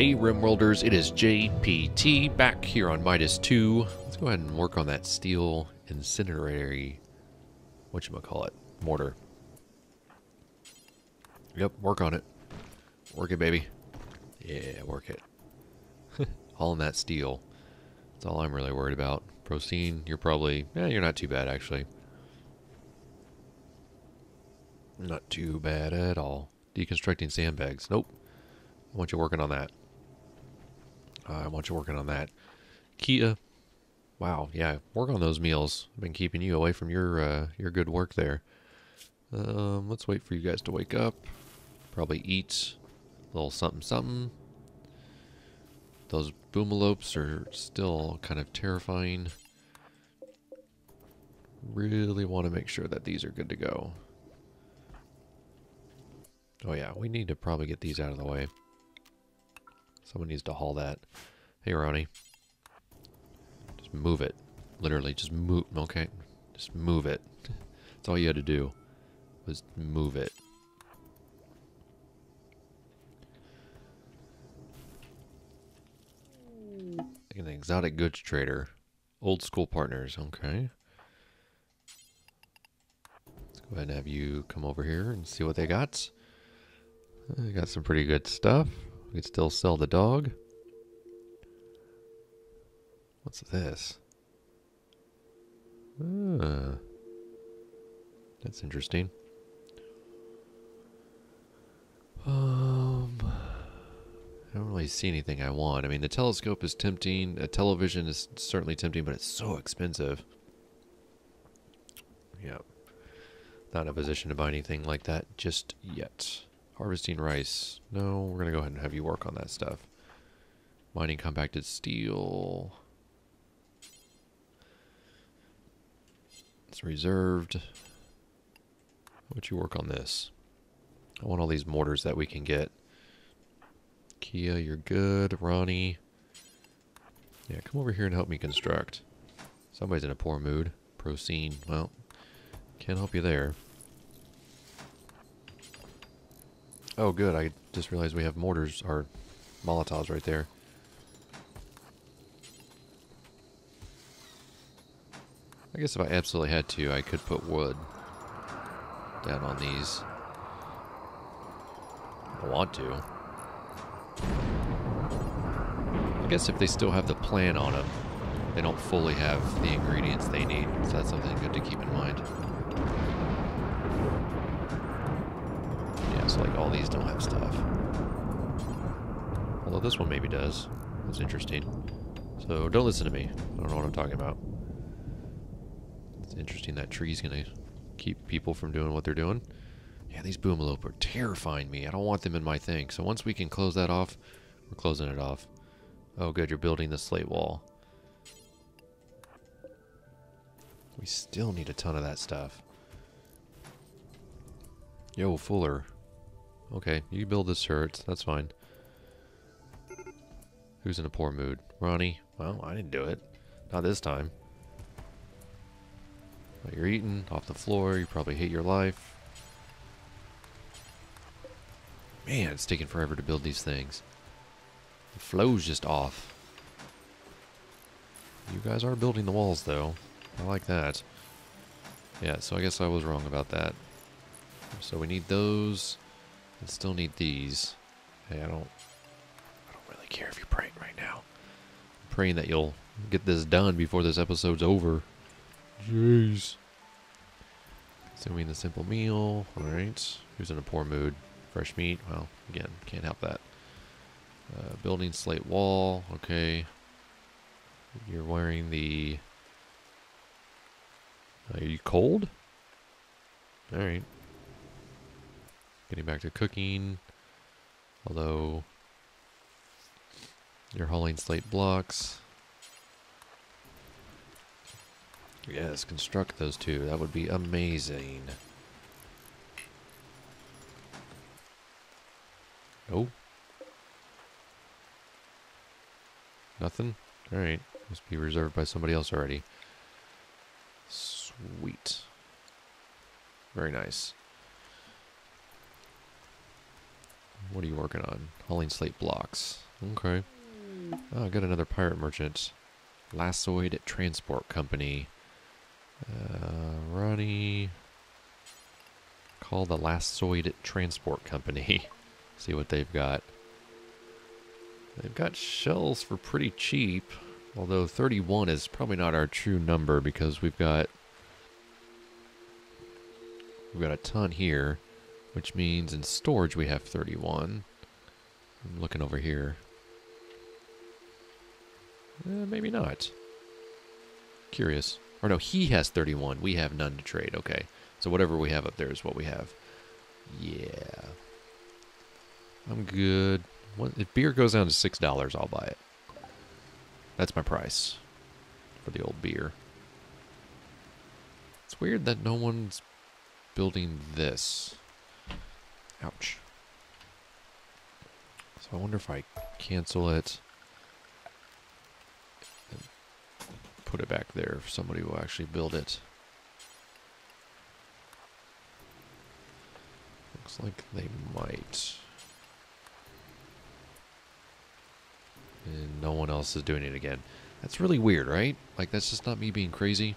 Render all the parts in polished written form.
Hey Rimworlders, it is JPT back here on Midas 2. Let's go ahead and work on that steel incinerary, whatchamacallit, mortar. Yep, work on it. Work it, baby. Yeah, work it. All in that steel. That's all I'm really worried about. Prosine, you're probably, you're not too bad actually. Not too bad at all. Deconstructing sandbags. Nope. I want you working on that. I want you working on that. Kia. Wow, yeah, work on those meals. I've been keeping you away from your good work there. Let's wait for you guys to wake up. Probably eat a little something something. Those boomalopes are still kind of terrifying. Really want to make sure that these are good to go. Oh yeah, we need to probably get these out of the way. Someone needs to haul that. Hey, Ronnie. Just move it. Literally, just move. Okay, just move it. That's all you had to do was move it. An exotic goods trader. Old school partners. Okay. Let's go ahead and have you come over here and see what they got. They got some pretty good stuff. We could still sell the dog. What's this? Ah, that's interesting. I don't really see anything I want. I mean, the telescope is tempting. A television is certainly tempting, but it's so expensive. Yeah. Not in a position to buy anything like that just yet. Harvesting rice. No, we're going to go ahead and have you work on that stuff. Mining compacted steel. It's reserved. How would you work on this? I want all these mortars that we can get. Kia, you're good. Ronnie. Yeah, come over here and help me construct. Somebody's in a poor mood. Prosine. Well, can't help you there. Oh, good. I just realized we have mortars, or Molotovs right there. I guess if I absolutely had to, I could put wood down on these. I don't want to. I guess if they still have the plan on them, they don't fully have the ingredients they need. So that's something good to keep in mind. So like all these don't have stuff. Although this one maybe does. That's interesting. So don't listen to me. I don't know what I'm talking about. It's interesting that tree's gonna keep people from doing what they're doing. Yeah, these boomalope are terrifying me. I don't want them in my thing. So once we can close that off, we're closing it off. Oh good, you're building the slate wall. We still need a ton of that stuff. Yo, Fuller. Okay, you build this church. That's fine. Who's in a poor mood? Ronnie. Well, I didn't do it. Not this time. But you're eating off the floor. You probably hate your life. Man, it's taking forever to build these things. The flow's just off. You guys are building the walls, though. I like that. Yeah, so I guess I was wrong about that. So we need those. I still need these. Hey, I don't really care if you're praying right now. I'm praying that you'll get this done before this episode's over. Jeez. Consuming the simple meal. Alright. Who's in a poor mood? Fresh meat. Well, again, can't help that. Building slate wall. Okay. You're wearing the... Are you cold? Alright. Getting back to cooking, although you're hauling slate blocks. Yes, construct those two. That would be amazing. Oh. Nothing? Alright. Must be reserved by somebody else already. Sweet. Very nice. What are you working on? Hauling slate blocks. Okay. Oh, I got another pirate merchant. Lassoid Transport Company. Ronnie. Call the Lassoid Transport Company. See what they've got. They've got shells for pretty cheap. Although 31 is probably not our true number because we've got a ton here, which means in storage we have 31. I'm looking over here. Maybe not. Curious. Or no, he has 31. We have none to trade. Okay. So whatever we have up there is what we have. Yeah. I'm good. If beer goes down to $6, I'll buy it. That's my price for the old beer. It's weird that no one's building this. Ouch. So I wonder if I cancel it and put it back there if somebody will actually build it. Looks like they might. And no one else is doing it again. That's really weird, right? Like, that's just not me being crazy.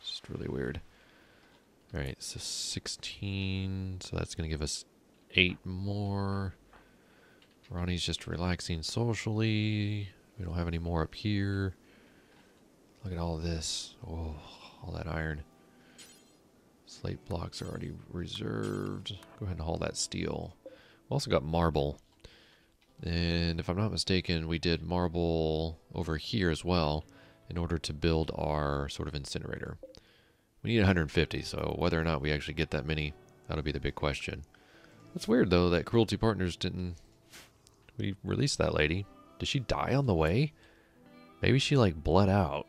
It's just really weird. Alright, so 16. So that's going to give us 8 more. Ronnie's just relaxing socially. We don't have any more up here. Look at all this. Oh, all that iron. Slate blocks are already reserved. Go ahead and haul that steel. We've also got marble. And if I'm not mistaken, we did marble over here as well in order to build our sort of incinerator. We need 150, so whether or not we actually get that many, that'll be the big question. It's weird, though, that Cruelty Partners didn't... We released that lady. Did she die on the way? Maybe she, like, bled out,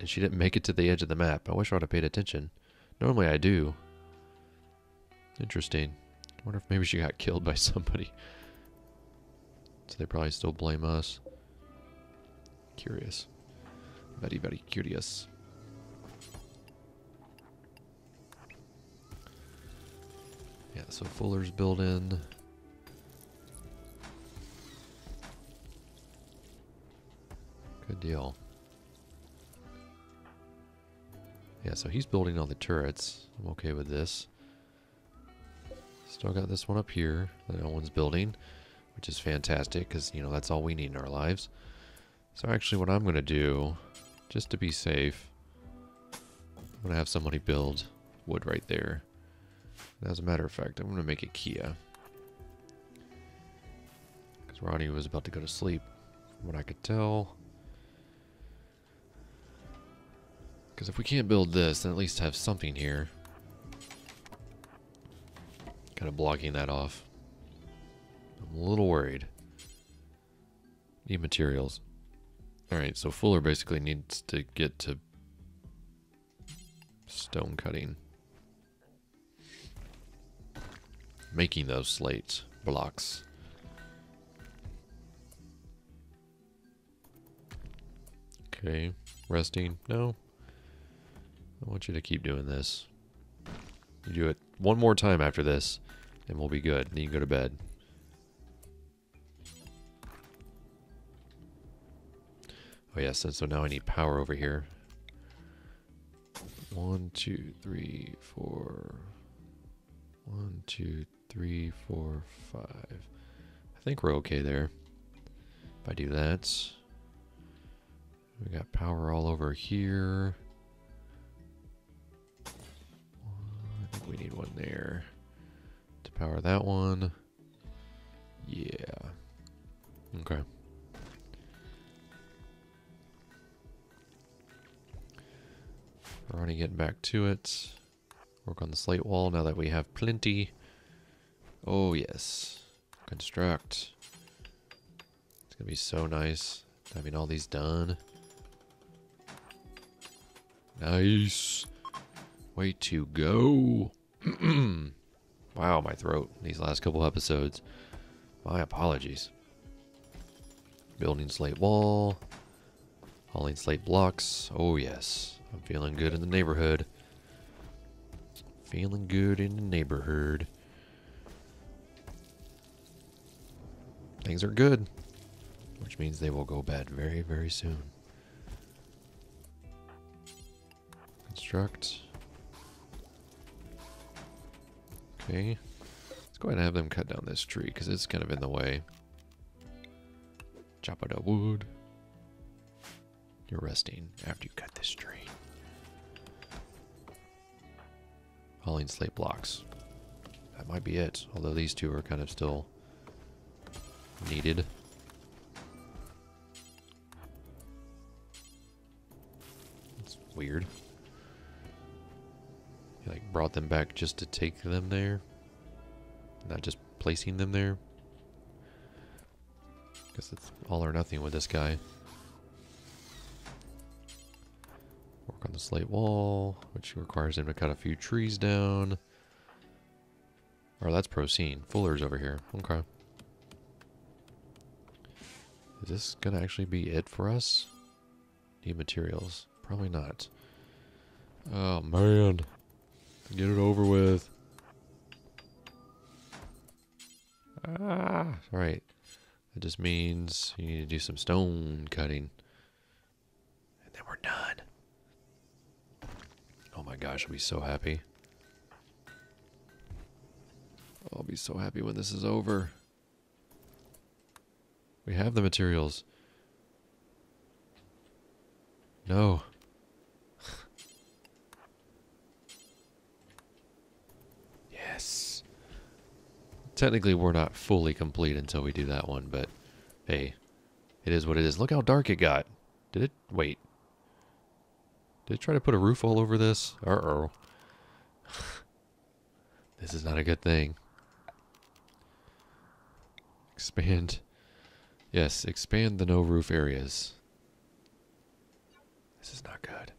and she didn't make it to the edge of the map. I wish I would have paid attention. Normally I do. Interesting. I wonder if maybe she got killed by somebody. So they probably still blame us. Curious. Very, very curious. Yeah, so Fuller's building. Good deal. Yeah, so he's building all the turrets. I'm okay with this. Still got this one up here that no one's building, which is fantastic because, you know, that's all we need in our lives. So actually what I'm going to do, just to be safe, I'm going to have somebody build wood right there. And as a matter of fact, I'm going to make it Kia. Because Ronnie was about to go to sleep, from what I could tell. Because if we can't build this, then at least have something here. Kind of blocking that off. I'm a little worried. Need materials. Alright, so Fuller basically needs to get to stone cutting. Making those slate blocks. Okay, resting. No. I want you to keep doing this. You do it one more time after this, and we'll be good. Then you can go to bed. Oh yes, and so now I need power over here. 1, 2, 3, 4. 1, 2, 3, 4, 5. I think we're okay there. If I do that, we got power all over here. I think we need one there to power that one. Yeah. Okay. We're already getting back to it. Work on the slate wall now that we have plenty. Oh yes. Construct. It's gonna be so nice having all these done. Nice. Way to go. Wow, my throat. These last couple episodes. My apologies. Building slate wall. Hauling slate blocks. Oh yes. I'm feeling good in the neighborhood. Feeling good in the neighborhood. Things are good, which means they will go bad very, very soon. Construct. Okay. Let's go ahead and have them cut down this tree because it's kind of in the way. Chop it up wood. You're resting after you cut this tree. Hauling slate blocks. That might be it, although these two are kind of still needed. It's weird. You like brought them back just to take them there, not just placing them there. Guess it's all or nothing with this guy. Work on the slate wall, which requires him to cut a few trees down. Or that's Procene. Fuller's over here. Okay. Is this gonna actually be it for us? Need materials? Probably not. Oh man. Get it over with. Ah, alright. That just means you need to do some stone cutting. And then we're done. Oh my gosh, I'll be so happy. I'll be so happy when this is over. We have the materials. No. Yes. Technically, we're not fully complete until we do that one, but hey, it is what it is. Look how dark it got. Did it? Wait. Did it try to put a roof all over this? Uh-oh. This is not a good thing. Expand. Yes, expand the no roof areas. This is not good.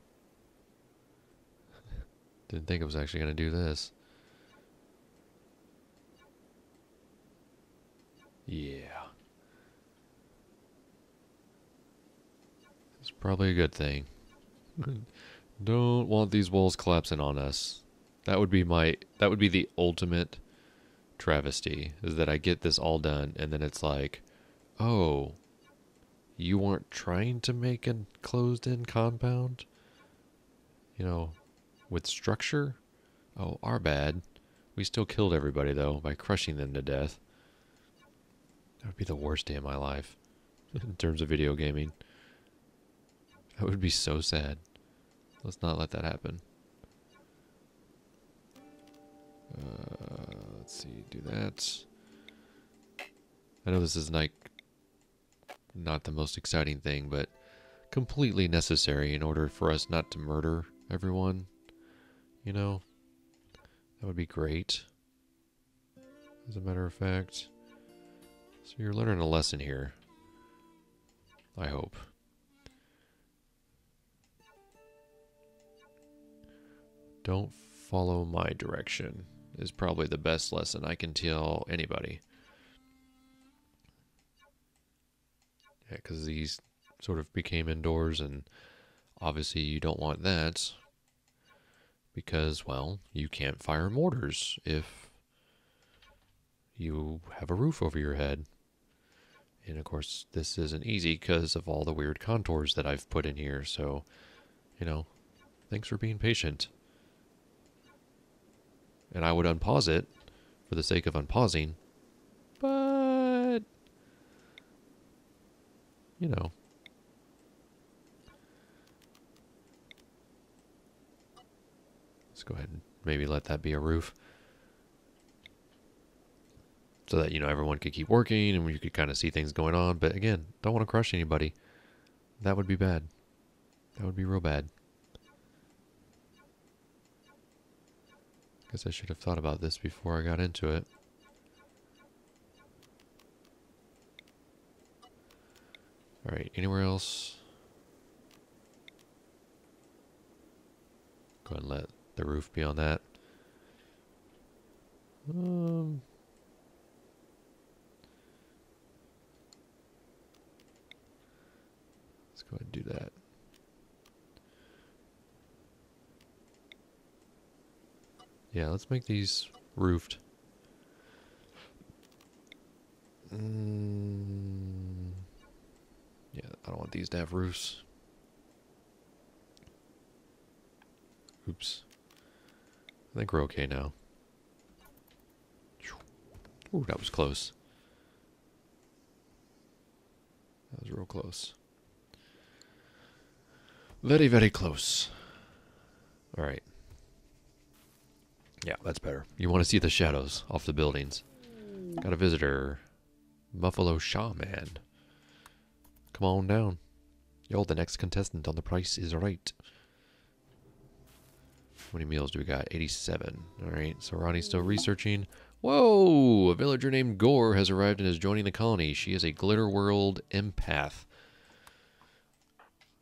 Didn't think I was actually going to do this. Yeah. It's probably a good thing. Don't want these walls collapsing on us. That would be the ultimate travesty, is that I get this all done and then it's like, oh, you weren't trying to make a closed-in compound? You know, with structure? Oh, our bad. We still killed everybody, though, by crushing them to death. That would be the worst day of my life, in terms of video gaming. That would be so sad. Let's not let that happen. Let's see, do that. I know this is like not the most exciting thing, but completely necessary in order for us not to murder everyone. You know, that would be great. As a matter of fact, so you're learning a lesson here. I hope. Don't follow my direction is probably the best lesson I can tell anybody. Yeah, because these sort of became indoors, and obviously you don't want that because, well, you can't fire mortars if you have a roof over your head. And of course, this isn't easy because of all the weird contours that I've put in here. So, you know, thanks for being patient. And I would unpause it for the sake of unpausing, but, you know. Let's go ahead and maybe let that be a roof. So that, you know, everyone could keep working and you could kind of see things going on. But again, don't want to crush anybody. That would be bad. That would be real bad. Guess I should have thought about this before I got into it. Alright, anywhere else? Go ahead and let the roof be on that. Let's go ahead and do that. Yeah, let's make these roofed. Yeah, I don't want these to have roofs. Oops. I think we're okay now. Ooh, that was close. That was real close. Very, very close. Alright. Yeah, that's better. You want to see the shadows off the buildings. Got a visitor. Buffalo Shaman. Come on down. Yo, the next contestant on The Price is Right. How many meals do we got? 87. Alright, so Ronnie's still researching. Whoa! A villager named Gore has arrived and is joining the colony. She is a Glitterworld empath.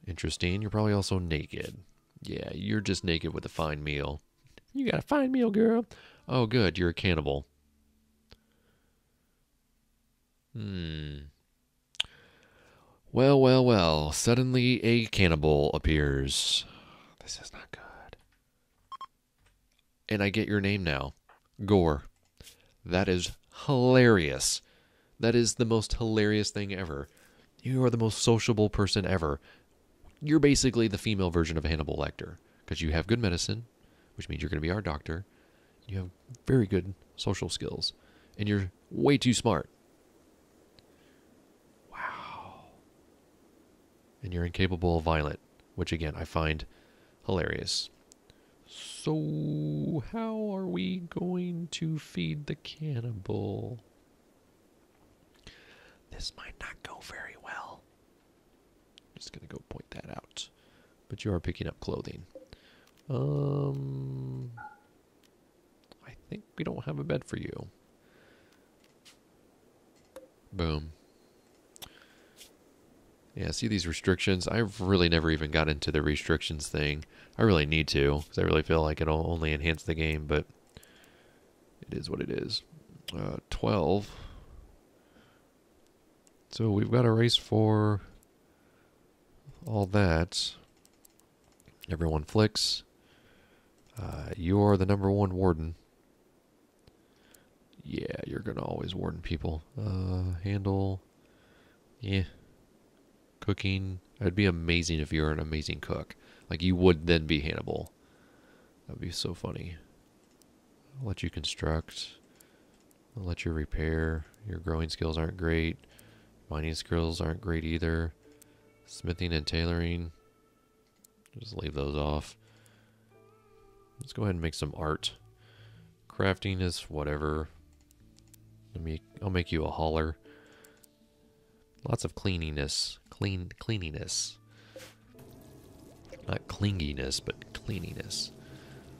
Interesting. You're probably also naked. Yeah, you're just naked with a fine meal. You got a fine meal, girl. Oh, good. You're a cannibal. Well, well, well. Suddenly a cannibal appears. This is not good. And I get your name now. Gore. That is hilarious. That is the most hilarious thing ever. You are the most sociable person ever. You're basically the female version of Hannibal Lecter. Because you have good medicine, which means you're going to be our doctor. You have very good social skills. And you're way too smart. Wow. And you're incapable of violence, which again, I find hilarious. So, how are we going to feed the cannibal? This might not go very well. I'm just going to go point that out. But you are picking up clothing. I think we don't have a bed for you. Boom. Yeah, see these restrictions? I've really never even got into the restrictions thing. I really need to, because I really feel like it'll only enhance the game, but it is what it is. 12. So we've got a race for all that. Everyone flicks. You are the #1 warden. Yeah, you're going to always warden people. Handle. Yeah. Cooking. It'd be amazing if you were an amazing cook. Like, you would then be Hannibal. That would be so funny. I'll let you construct. I'll let you repair. Your growing skills aren't great. Mining skills aren't great either. Smithing and tailoring. Just leave those off. Let's go ahead and make some art. Crafting is whatever. I'll make you a hauler. Lots of cleaniness. Cleaniness. Not clinginess, but cleaniness.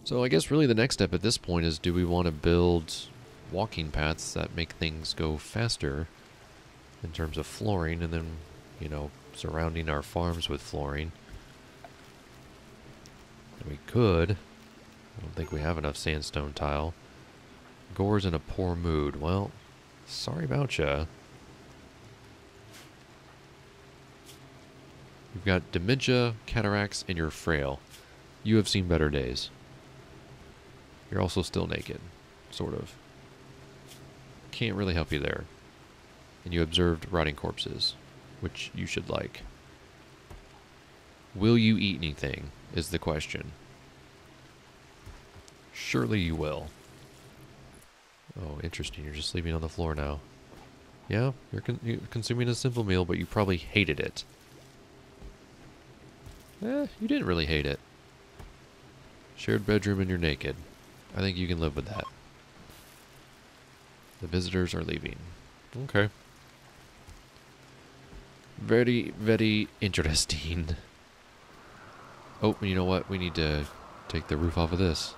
So I guess really the next step at this point is, do we want to build walking paths that make things go faster in terms of flooring, and then, you know, surrounding our farms with flooring? And we could. I don't think we have enough sandstone tile. Gore's in a poor mood. Well, sorry about ya. You've got dementia, cataracts, and you're frail. You have seen better days. You're also still naked, sort of. Can't really help you there. And you observed rotting corpses, which you should like. Will you eat anything, is the question. Surely you will. Oh, interesting. You're just sleeping on the floor now. Yeah, you're consuming a simple meal, but you probably hated it. Eh, you didn't really hate it. Shared bedroom and you're naked. I think you can live with that. The visitors are leaving. Okay. Very, very interesting. Oh, you know what? We need to take the roof off of this.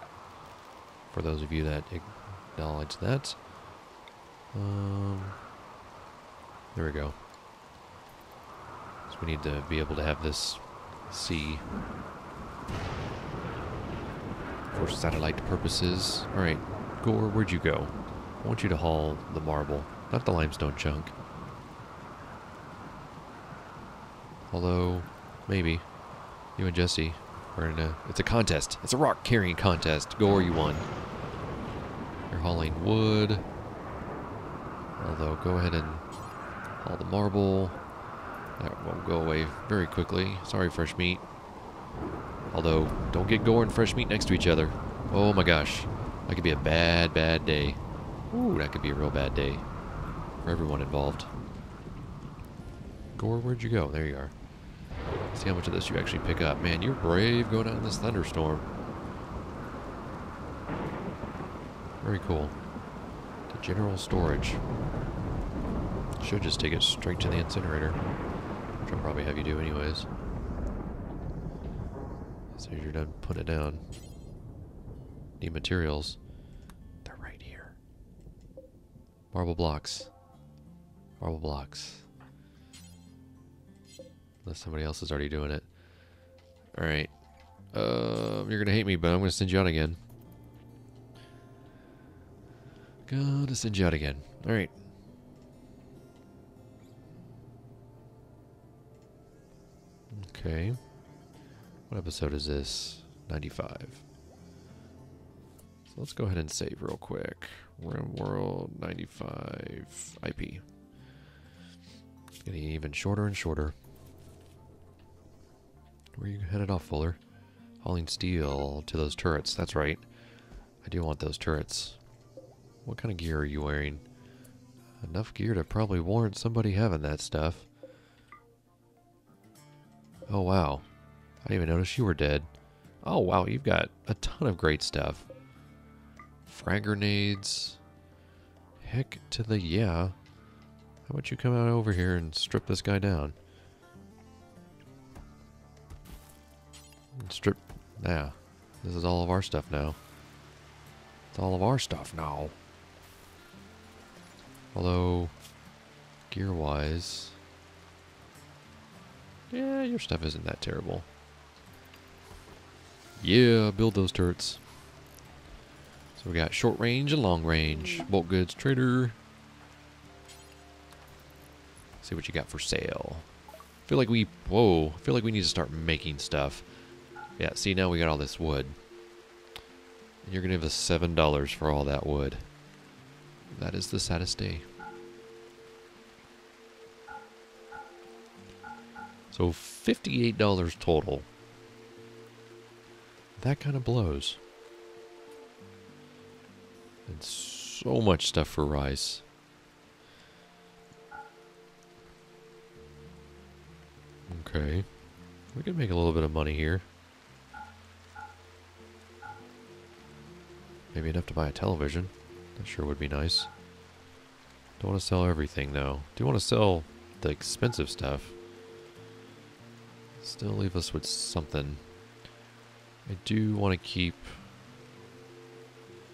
For those of you that acknowledge that. There we go. So we need to be able to have this... C for satellite purposes. Alright, Gore, where'd you go? I want you to haul the marble, not the limestone chunk. Although, maybe. You and Jesse are in a... It's a contest. It's a rock carrying contest. Gore, you won. You're hauling wood. Although, go ahead and all the marble. That won't go away very quickly. Sorry, fresh meat. Although, don't get Gore and fresh meat next to each other. Oh my gosh. That could be a bad, bad day. Ooh, that could be a real bad day for everyone involved. Gore, where'd you go? There you are. See how much of this you actually pick up. Man, you're brave going out in this thunderstorm. Very cool. The general storage. Should just take it straight to the incinerator, which I'll probably have you do anyways. As soon as you're done putting it down. Need materials. They're right here. Marble blocks. Marble blocks. Unless somebody else is already doing it. Alright. You're going to hate me, but I'm going to send you out again. Gonna send you out again. Alright. Okay. What episode is this? 95. So let's go ahead and save real quick. RimWorld 95 IP. It's getting even shorter and shorter. Where are you headed off, Fuller? Hauling steel to those turrets. That's right. I do want those turrets. What kind of gear are you wearing? Enough gear to probably warrant somebody having that stuff. Oh, wow. I didn't even notice you were dead. Oh, wow. You've got a ton of great stuff. Frag grenades. Heck to the yeah. How about you come out over here and strip this guy down? Strip. Yeah. This is all of our stuff now. It's all of our stuff now. Although, gear-wise... yeah, your stuff isn't that terrible. Yeah, build those turrets. So we got short range and long range. Bulk goods, trader. See what you got for sale. Feel like we... whoa. I feel like we need to start making stuff. Yeah, see, now we got all this wood. And you're going to give us $7 for all that wood. That is the saddest day. So $58 total. That kind of blows. And so much stuff for rice. Okay. We can make a little bit of money here. Maybe enough to buy a television. That sure would be nice. Don't want to sell everything, though. Do want to sell the expensive stuff. Still leave us with something. I do want to keep...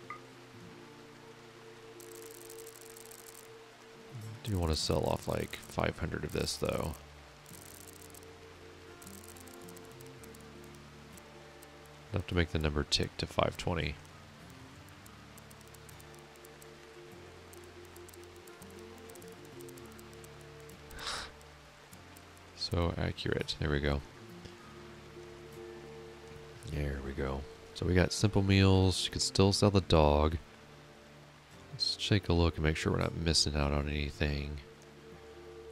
I do want to sell off, like, 500 of this, though. Enough to make the number tick to 520. So accurate. There we go. There we go. So we got simple meals. You can still sell the dog. Let's take a look and make sure we're not missing out on anything.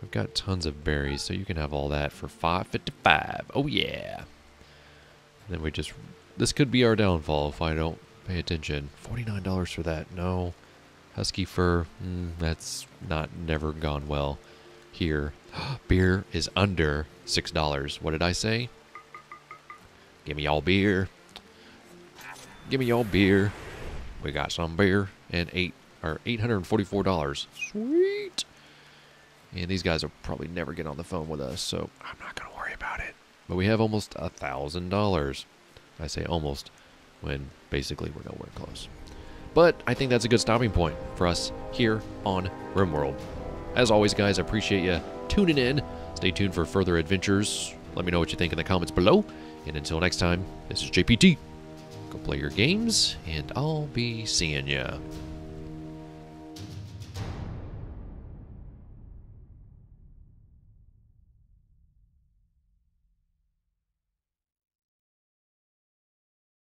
We've got tons of berries, so you can have all that for $5.55. Oh yeah. And then we just... this could be our downfall if I don't pay attention. $49 for that. No. Husky fur. That's not never gone well. Here. Beer is under $6. What did I say? Give me y'all beer. Give me y'all beer. We got some beer and $844. Sweet. And these guys will probably never get on the phone with us, so I'm not gonna worry about it. But we have almost $1,000. I say almost when basically we're nowhere close. But I think that's a good stopping point for us here on RimWorld. As always, guys, I appreciate you tuning in. Stay tuned for further adventures. Let me know what you think in the comments below. And until next time, this is JPT. Go play your games, and I'll be seeing ya.